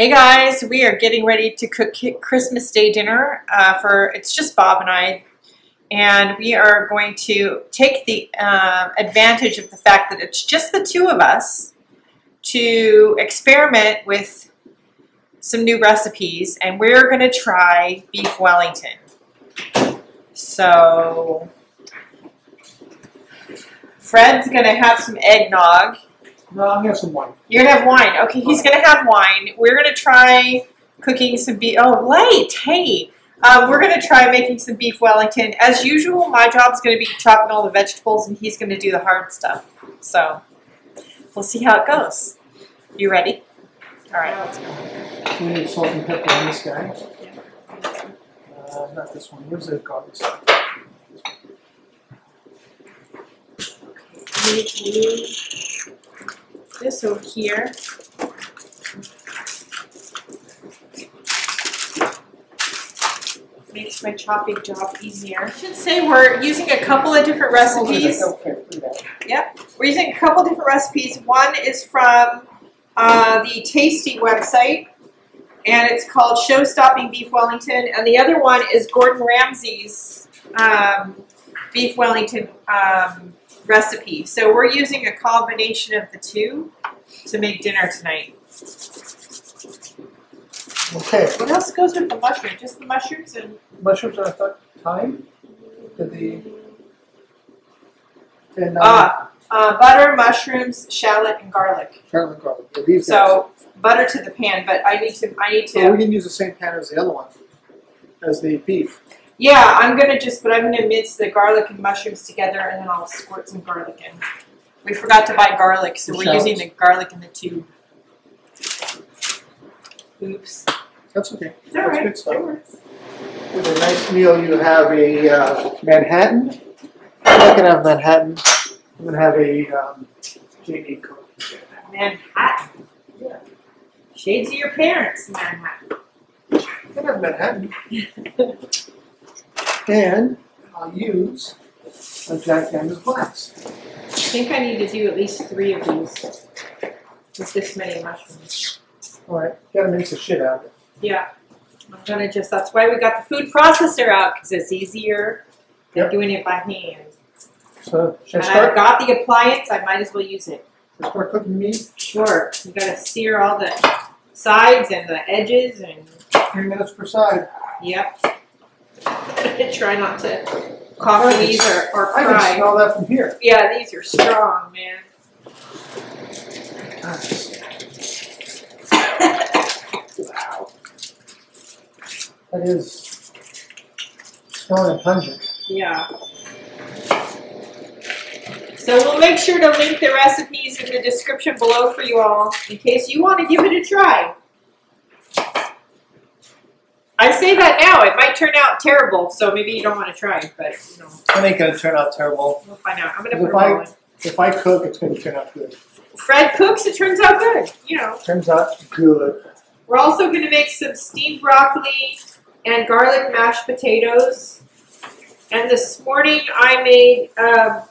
Hey guys, we are getting ready to cook Christmas Day dinner it's just Bob and I, and we are going to take the advantage of the fact that it's just the two of us to experiment with some new recipes, and we're going to try Beef Wellington. So Fred's going to have some eggnog. No, I'm gonna have some wine. You're gonna have wine. Okay, he's gonna have wine. We're gonna try cooking some beef. Oh, late. Hey, we're gonna try making some beef Wellington. As usual, my job's gonna be chopping all the vegetables, and he's gonna do the hard stuff. So we'll see how it goes. You ready? All right, let's go. We need salt and pepper on this guy. Not this one. Where's the garbage? Okay. This over here. Makes my chopping job easier. I should say we're using a couple of different recipes. Yep, we're using a couple of different recipes. One is from the Tasty website, and it's called Show-Stopping Beef Wellington, and the other one is Gordon Ramsay's Beef Wellington recipe. So we're using a combination of the two to make dinner tonight. Okay. What else goes with the mushroom? Just the mushrooms and... Mushrooms are, I thought, thyme? Butter, mushrooms, shallot, and garlic. Shallot and garlic. Yeah, these so, guys. Butter to the pan, but I need to... Well, we can use the same pan as the other one, as the beef. Yeah, I'm going to mix the garlic and mushrooms together, and then I'll squirt some garlic in. We forgot to buy garlic, so we're using the garlic in the tube. Oops. That's okay. That's good stuff. With a nice meal, you have a Manhattan. I'm not going to have Manhattan. I'm going to have a J.D. Cook. Manhattan? Yeah. Shades of your parents, Manhattan. I'm going to have Manhattan. And I'll use a Jack Daniel's glass. I think I need to do at least three of these with this many mushrooms. All right, you gotta mix the shit out of it. Yeah, I'm gonna just. That's why we got the food processor out, because it's easier than doing it by hand. So should I start? I've got the appliance. I might as well use it. Should I start cooking meat? Sure. You gotta sear all the sides and the edges and. 3 minutes per side. Yep. Try not to cough these or cry. I can smell that from here. Yeah, these are strong, man. Nice. Wow. That is strong and pungent. Yeah. So we'll make sure to link the recipes in the description below for you all in case you want to give it a try. I say that now. It might turn out terrible, so maybe you don't want to try it, but, you know. It ain't going to turn out terrible. We'll find out. I'm going to put it all in. If I cook, it's going to turn out good. Fred cooks, it turns out good, you know. Turns out good. We're also going to make some steamed broccoli and garlic mashed potatoes. And this morning I made, oh,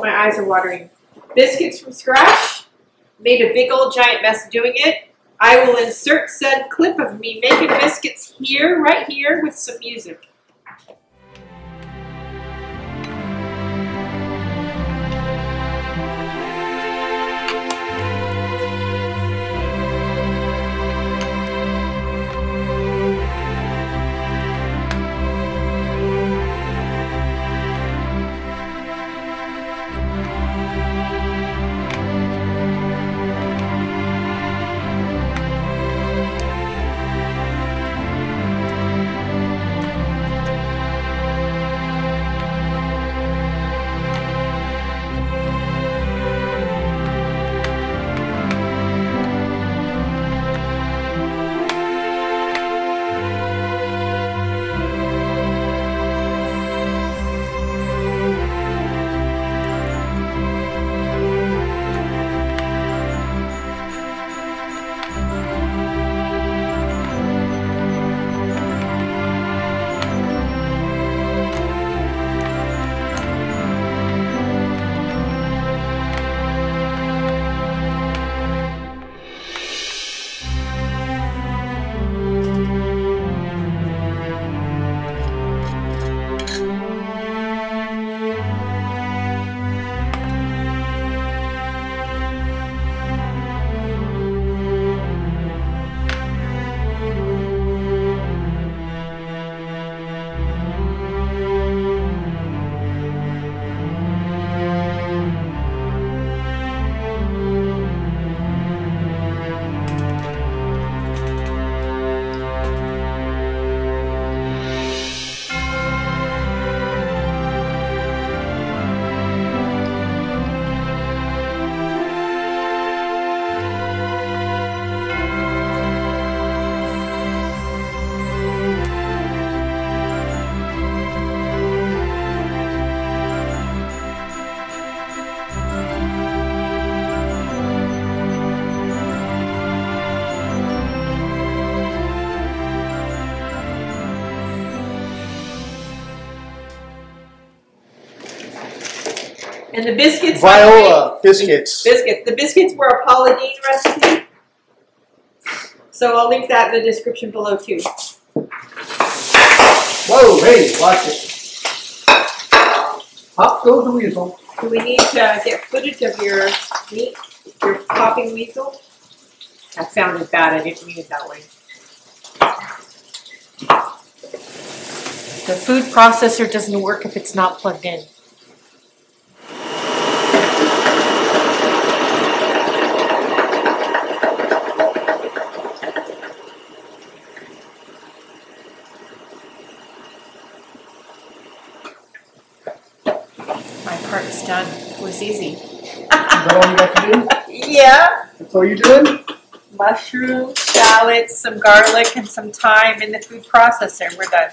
my eyes are watering, biscuits from scratch. Made a big old giant mess doing it. I will insert said clip of me making biscuits here, right here, with some music. And the biscuits. Viola biscuits. Biscuits. The biscuits were a Paula Deen recipe. So I'll link that in the description below too. Whoa, hey, watch it. Pop goes the weasel. Do we need to get footage of your meat, your popping weasel? That sounded bad. I didn't mean it that way. The food processor doesn't work if it's not plugged in. My part is done. It was easy. Is that all you got to do? Yeah. That's all you're doing? Mushroom, salad, some garlic, and some thyme in the food processor. We're done.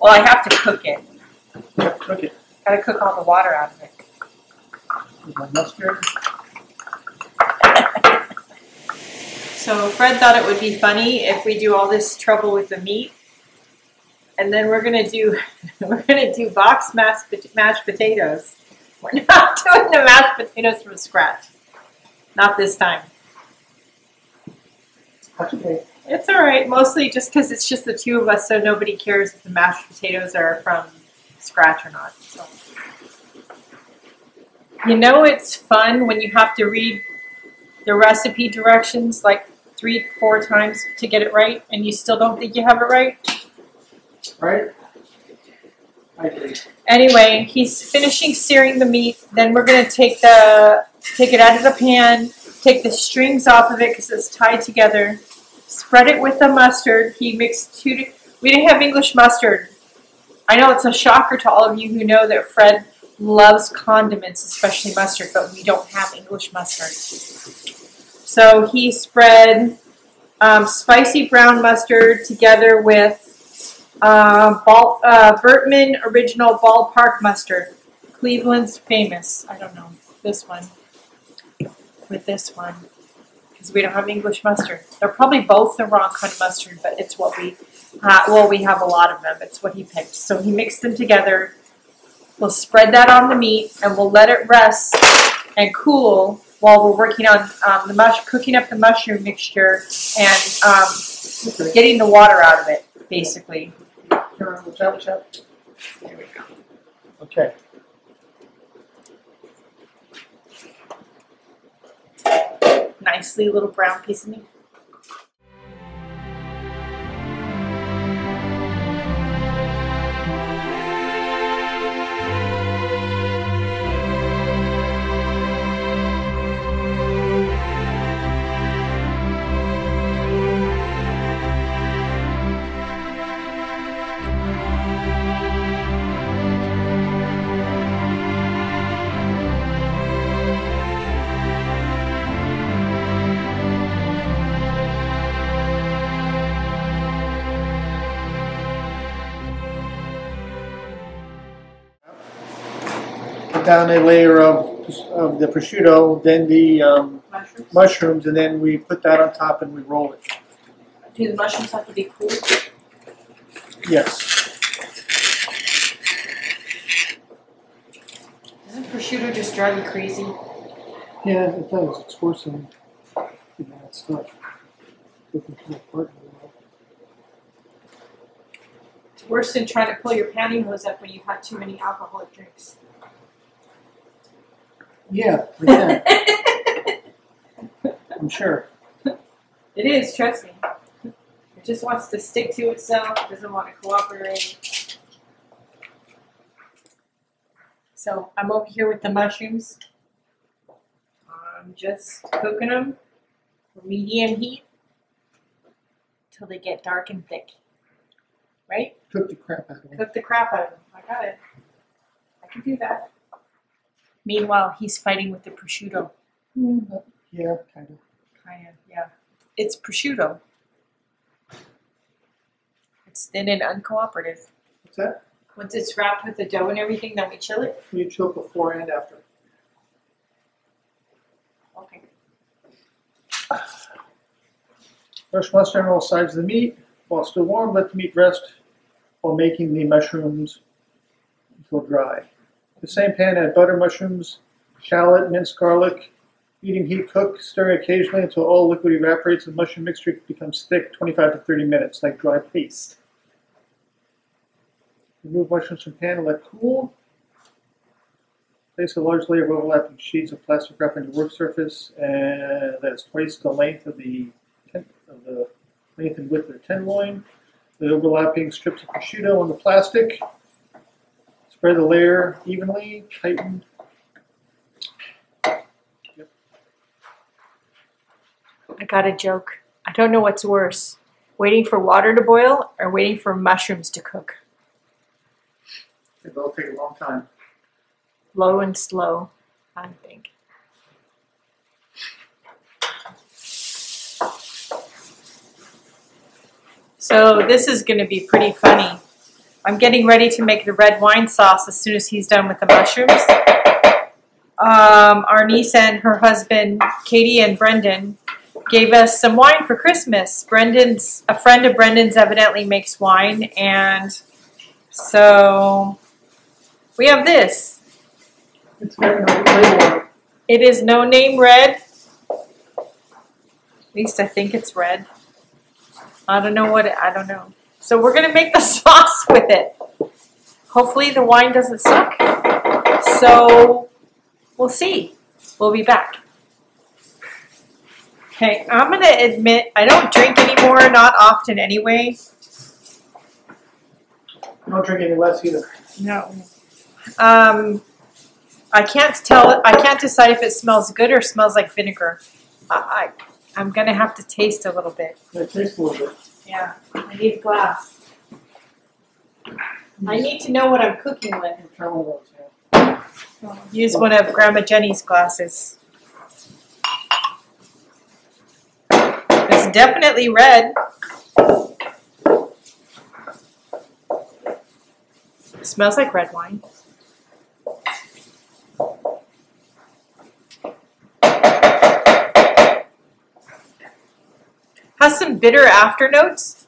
Well, I have to cook it. Yeah, cook it. Gotta cook all the water out of it. With my mustard. So Fred thought it would be funny if we do all this trouble with the meat, and then we're gonna do box mashed potatoes. We're not doing the mashed potatoes from scratch. Not this time. That's okay. It's all right, mostly just because it's just the two of us, so nobody cares if the mashed potatoes are from scratch or not. So. You know it's fun when you have to read the recipe directions like 3 or 4 times to get it right, and you still don't think you have it right? Right. I agree. Anyway, he's finishing searing the meat, then we're going to take it out of the pan, take the strings off of it because it's tied together. Spread it with the mustard. He mixed two. We didn't have English mustard. I know it's a shocker to all of you who know that Fred loves condiments, especially mustard, but we don't have English mustard. So he spread spicy brown mustard together with Bertman Original Ballpark Mustard. Cleveland's famous. I don't know. This one. With this one. We don't have English mustard. They're probably both the wrong kind of mustard, but it's what we, well, we have a lot of them. It's what he picked. So he mixed them together. We'll spread that on the meat, and we'll let it rest and cool while we're working on cooking up the mushroom mixture and getting the water out of it, basically. Here we go. Okay. Nicely little brown piece of meat. Down a layer of the prosciutto, then the mushrooms, and then we put that on top and we roll it. Do the mushrooms have to be cool? Yes. Doesn't prosciutto just drive you crazy? Yeah, it does. It's worse than that stuff. It's worse than trying to pull your pantyhose up when you've had too many alcoholic drinks. Yeah, I'm sure. It is, trust me. It just wants to stick to itself, doesn't want to cooperate. So I'm over here with the mushrooms. I'm just cooking them for medium heat till they get dark and thick. Right? Cook the crap out of them. Cook the crap out of them. I got it. I can do that. Meanwhile, he's fighting with the prosciutto. Mm-hmm. Yeah, kind of. Kind of, yeah. It's prosciutto. It's thin and uncooperative. What's that? Once it's wrapped with the dough and everything, then we chill it? We chill before and after. Okay. First, mustard on all sides of the meat. While still warm, let the meat rest while making the mushrooms until dry. The same pan, add butter, mushrooms, shallot, minced garlic. Heating heat, cook, stirring occasionally until all liquid evaporates and the mushroom mixture becomes thick, 25 to 30 minutes, like dry paste. Remove mushrooms from pan and let cool. Place a large layer of overlapping sheets of plastic wrap on your work surface, and that is twice the length of the length and width of the tenderloin. The overlapping strips of prosciutto on the plastic. Spread the layer evenly, tighten. I got a joke. I don't know what's worse, waiting for water to boil or waiting for mushrooms to cook. They both take a long time. Low and slow, I think. So this is going to be pretty funny. I'm getting ready to make the red wine sauce as soon as he's done with the mushrooms. Our niece and her husband, Katie and Brendan, gave us some wine for Christmas. A friend of Brendan's evidently makes wine, and so we have this. It's very old. It is no name red. At least I think it's red. I don't know what, I don't know. So we're gonna make the sauce with it. Hopefully the wine doesn't suck. So we'll see, we'll be back. Okay, I'm going to admit, I don't drink anymore, not often anyway. I don't drink any less either. No. I can't decide if it smells good or smells like vinegar. I'm going to have to taste a little bit. Yeah, taste a little bit. Yeah, I need a glass. I need to know what I'm cooking with. Use one of Grandma Jenny's glasses. It's definitely red. It smells like red wine. Has some bitter after notes.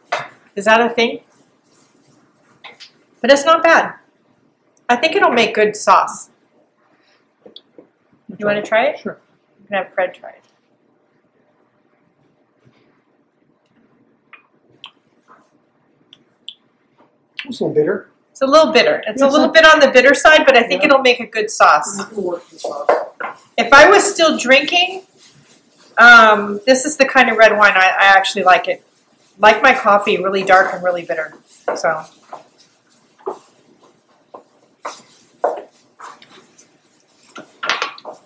Is that a thing? But it's not bad. I think it'll make good sauce. You want to try it? Sure. You can have Fred try it. It's a little bitter. It's a little bitter. It's a little bit on the bitter side, but I think it'll make a good sauce. If I was still drinking, this is the kind of red wine I actually like it. Like my coffee, really dark and really bitter. So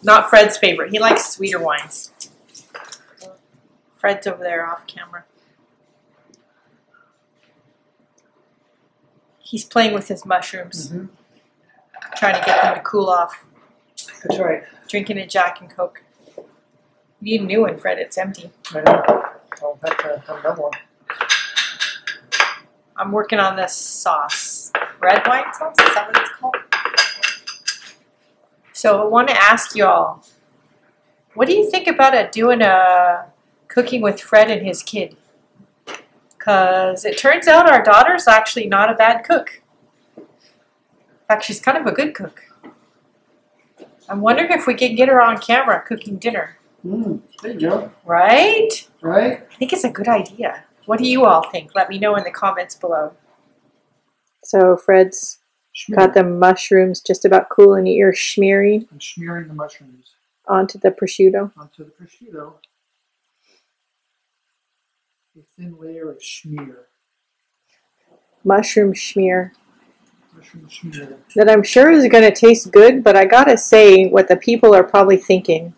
not Fred's favorite. He likes sweeter wines. Fred's over there off camera. He's playing with his mushrooms, trying to get them to cool off. That's right. Drinking a Jack and Coke. You need a new one, Fred. It's empty. I know. I'll have to have another one. I'm working on this sauce. Red wine sauce? Is that what it's called? So I want to ask y'all, what do you think about doing a cooking with Fred and his kid? Because it turns out our daughter's actually not a bad cook. In fact, she's kind of a good cook. I'm wondering if we can get her on camera cooking dinner. There you go. Right? Right. I think it's a good idea. What do you all think? Let me know in the comments below. So Fred's got the mushrooms just about cool, and you're smearing. I'm smearing the mushrooms. Onto the prosciutto. Onto the prosciutto. A thin layer of schmear. Mushroom schmear. Mushroom schmear. That I'm sure is going to taste good, but I gotta say what the people are probably thinking.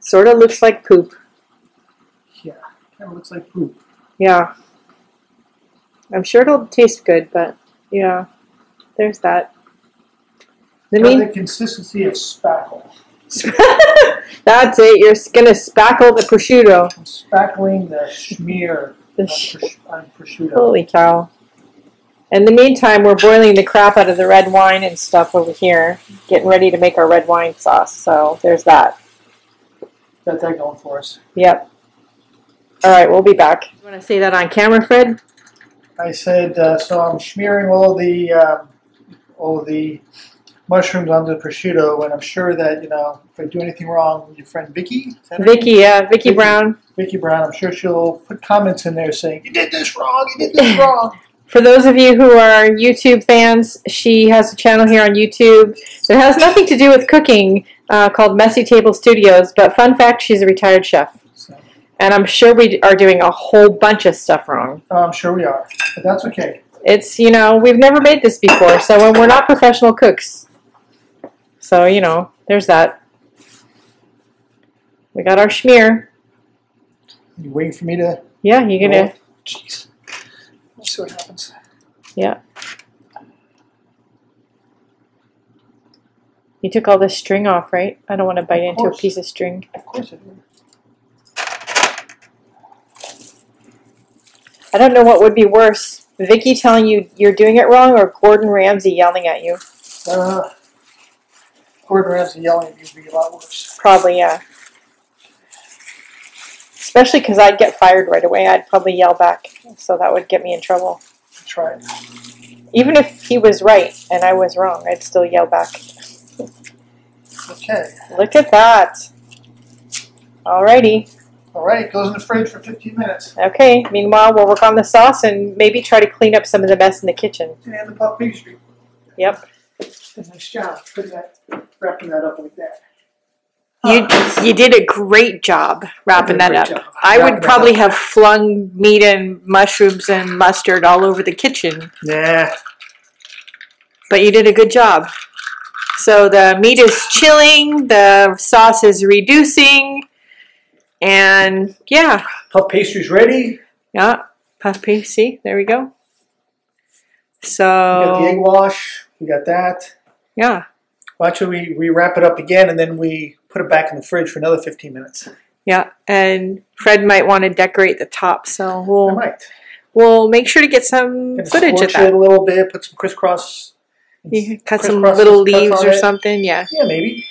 Sort of looks like poop. Yeah, kind of looks like poop. Yeah. I'm sure it'll taste good, but yeah, there's that. The consistency of spackle. That's it. You're gonna spackle the prosciutto. I'm spackling the schmear on prosciutto. Holy cow! In the meantime, we're boiling the crap out of the red wine and stuff over here, getting ready to make our red wine sauce. So there's that. Got that going for us. Yep. All right, we'll be back. You want to say that on camera, Fred? I said so. I'm smearing all the mushrooms onto the prosciutto, and I'm sure that, you know, if I do anything wrong, your friend Vicki? Vicki Brown. Vicki Brown, I'm sure she'll put comments in there saying, you did this wrong, you did this wrong. For those of you who are YouTube fans, she has a channel here on YouTube that has nothing to do with cooking called Messy Table Studios, but fun fact, she's a retired chef. So. And I'm sure we are doing a whole bunch of stuff wrong. I'm sure we are, but that's okay. It's, you know, we've never made this before, so we're not professional cooks. So, you know, there's that. We got our schmear. You waiting for me to... Yeah, you're going to... Jeez. Let's see what happens. Yeah. You took all this string off, right? I don't want to bite into a piece of string. Of course I do. I don't know what would be worse, Vicki telling you you're doing it wrong or Gordon Ramsay yelling at you? Gordon Ramsay yelling at me would be a lot worse. Probably, yeah. Especially because I'd get fired right away. I'd probably yell back, so that would get me in trouble. That's right. Even if he was right and I was wrong, I'd still yell back. Okay. Look at that. Alrighty. Alright, it goes in the fridge for 15 minutes. Okay. Meanwhile, we'll work on the sauce and maybe try to clean up some of the mess in the kitchen. And the puff pastry. Yep. Nice job putting that, wrapping that up like that. You did a great job wrapping that up. I would probably have flung meat and mushrooms and mustard all over the kitchen. Yeah. But you did a good job. So the meat is chilling, the sauce is reducing, and yeah. Puff pastry's ready. Yeah, puff pastry. See, there we go. So we got the egg wash. We got that. Yeah. Well, actually, we wrap it up again, and then we put it back in the fridge for another 15 minutes. Yeah, and Fred might want to decorate the top, so we'll make sure to get some footage of that. It a little bit, put some crisscross. You cut some little leaves or something, yeah. Yeah, maybe.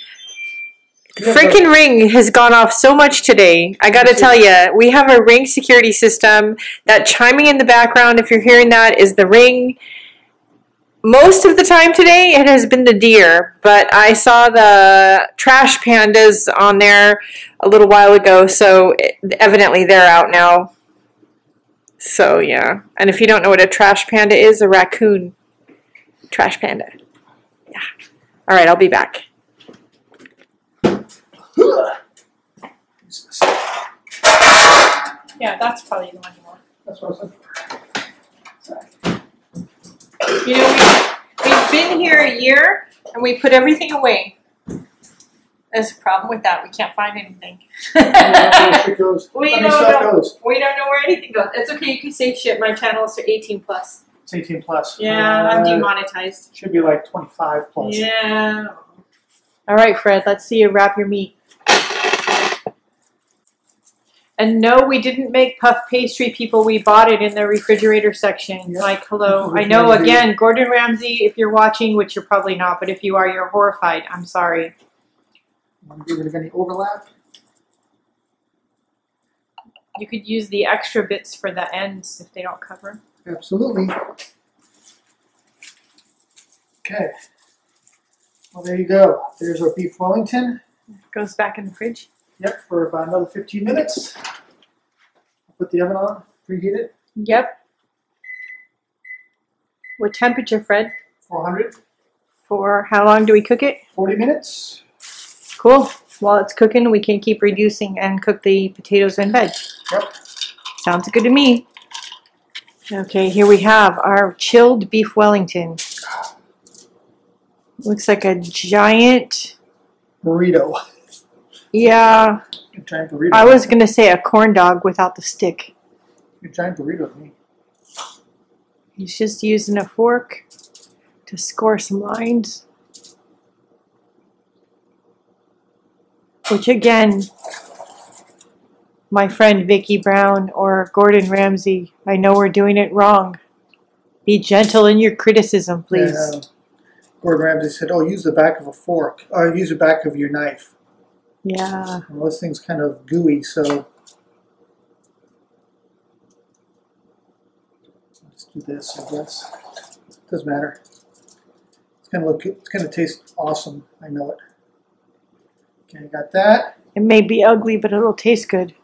The freaking ring has gone off so much today. I got to tell you, we have a Ring security system. That chiming in the background, if you're hearing that, is the Ring. Most of the time today, it has been the deer, but I saw the trash pandas on there a little while ago, so evidently they're out now. So, yeah. And if you don't know what a trash panda is, a raccoon. Trash panda. Yeah. All right, I'll be back. Yeah, that's probably the one you want. That's what I was looking for. Sorry. You know, we've been here a year, and we put everything away. There's a problem with that. We can't find anything. We don't know where anything goes. It's okay. You can say shit. My channels are 18+. It's 18+. Yeah, I'm demonetized. Should be like 25+. Yeah. All right, Fred. Let's see you wrap your meat. And no, we didn't make puff pastry, people. We bought it in the refrigerator section. Yep. Like, hello. I know, again, Gordon Ramsay, if you're watching, which you're probably not, but if you are, you're horrified. I'm sorry. Want to get rid of any overlap? You could use the extra bits for the ends if they don't cover. Absolutely. Okay. Well, there you go. There's our beef Wellington. It goes back in the fridge. Yep, for about another 15 minutes. Put the oven on, preheat it. Yep. What temperature, Fred? 400. For how long do we cook it? 40 minutes. Cool. While it's cooking, we can keep reducing and cook the potatoes and veg. Yep. Sounds good to me. Okay, here we have our chilled beef Wellington. Looks like a giant... burrito. Yeah, I was going to say a corn dog without the stick. A giant burrito, me. He's just using a fork to score some lines. Which again, my friend Vicki Brown or Gordon Ramsay, I know we're doing it wrong. Be gentle in your criticism, please. And, Gordon Ramsay said, oh, use the back of a fork, or use the back of your knife. Yeah. Well, this thing's kind of gooey, so let's do this, I guess. Doesn't matter. It's gonna look, it's gonna taste awesome. I know it. Okay, I got that. It may be ugly, but it'll taste good.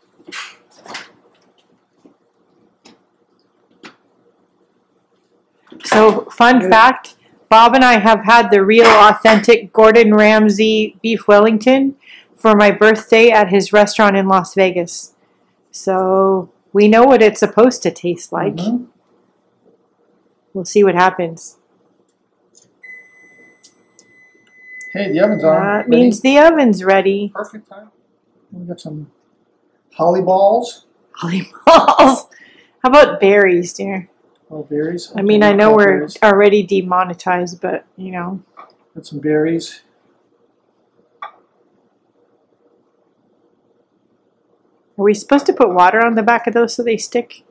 So, fun fact, Bob and I have had the real authentic Gordon Ramsay Beef Wellington for my birthday at his restaurant in Las Vegas. So, we know what it's supposed to taste like. Mm-hmm. We'll see what happens. Hey, the oven's on. That means the oven's ready. Perfect time. We got some holly balls. Holly balls. How about berries, dear? Oh, berries. I mean, I know we're already demonetized, but, you know. Got some berries. Are we supposed to put water on the back of those so they stick?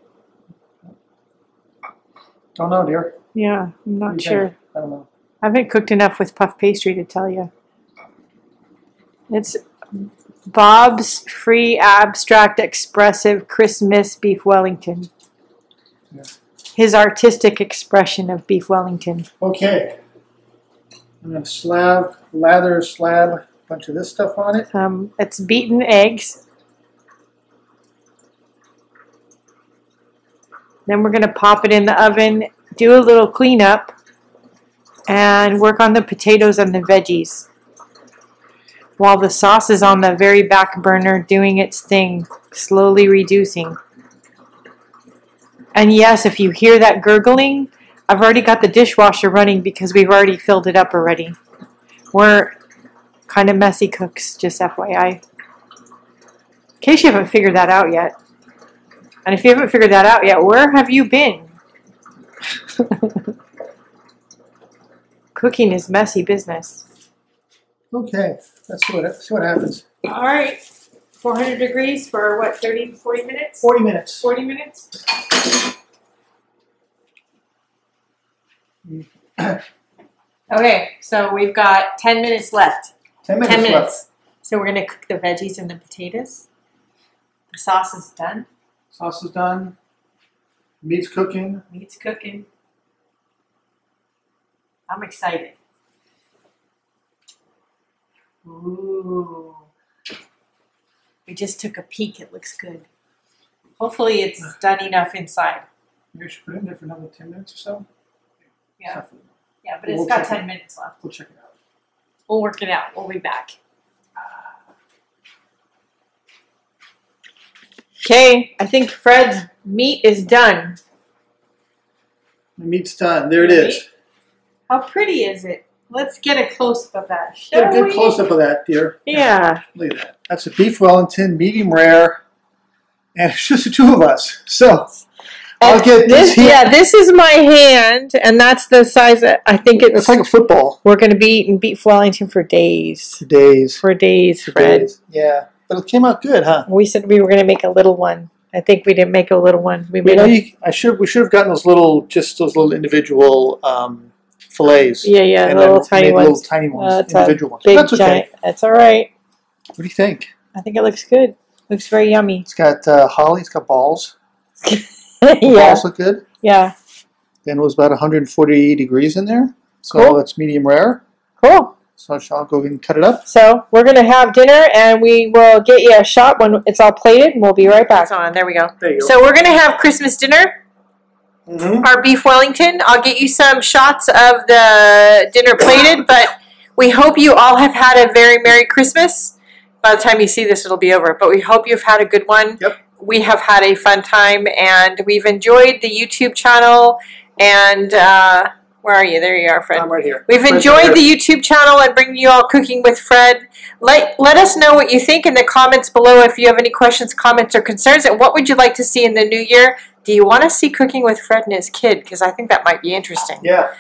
Don't know, dear. Yeah, I'm not sure. Think? I don't know. I haven't cooked enough with puff pastry to tell you. It's Bob's Free Abstract Expressive Christmas Beef Wellington. Yeah. His artistic expression of Beef Wellington. Okay. I'm going to lather a bunch of this stuff on it. It's beaten eggs. Then we're going to pop it in the oven, do a little cleanup, and work on the potatoes and the veggies while the sauce is on the very back burner doing its thing, slowly reducing. And yes, if you hear that gurgling, I've already got the dishwasher running because we've already filled it up already. We're kind of messy cooks, just FYI. In case you haven't figured that out yet. And if you haven't figured that out yet, where have you been? Cooking is messy business. Okay, let's see what happens. All right. 400 degrees for what, 30, 40 minutes? 40 minutes. 40 minutes. Okay, so we've got 10 minutes left. 10 minutes left. So we're going to cook the veggies and the potatoes. The sauce is done. Sauce is done. Meat's cooking. Meat's cooking. I'm excited. Ooh. We just took a peek. It looks good. Hopefully it's done enough inside. You should put it in there for another 10 minutes or so. Yeah. Yeah, but it's got 10 minutes left. We'll check it out. We'll work it out. We'll be back. Okay, I think Fred's meat is done. The meat's done. There it is. How pretty is it? Let's get a close-up of that, shall we? Get a close-up of that, dear. Yeah. Look at that. That's a beef Wellington, medium rare, and it's just the two of us. So, I'll get this here. Yeah, this is my hand, and that's the size that I think it's... It's like a football. We're going to be eating beef Wellington for days. For days. For days, Fred. For days. Yeah. But it came out good, huh? We said we were going to make a little one. I think we didn't make a little one. We made we should have gotten those little, just those little individual... fillets. Yeah, yeah, and little tiny ones. Little tiny ones, individual ones. Big, that's okay. Giant. That's all right. What do you think? I think it looks good. Looks very yummy. It's got holly. It's got balls. The balls look good. Yeah. Then it was about 140 degrees in there, so cool. It's medium rare. Cool. So I'll go ahead and cut it up. So we're gonna have dinner, and we will get you a shot when it's all plated, and we'll be right back. It's on. There we go. There you go. So we're gonna have Christmas dinner. Mm-hmm. Our beef Wellington. I'll get you some shots of the dinner plated, but we hope you all have had a very Merry Christmas. By the time you see this, it'll be over, but we hope you've had a good one. Yep. We have had a fun time, and we've enjoyed the YouTube channel, and where are you? There you are, Fred. I'm right here. We've enjoyed the YouTube channel and bringing you all Cooking with Fred. Let us know what you think in the comments below if you have any questions, comments, or concerns, and what would you like to see in the new year? Do you want to see Cooking with Fred and his kid? Because I think that might be interesting. Yeah,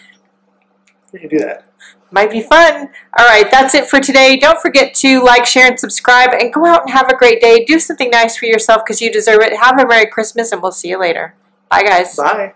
we can do that. Might be fun. All right, that's it for today. Don't forget to like, share, and subscribe, and go out and have a great day. Do something nice for yourself because you deserve it. Have a Merry Christmas, and we'll see you later. Bye, guys. Bye.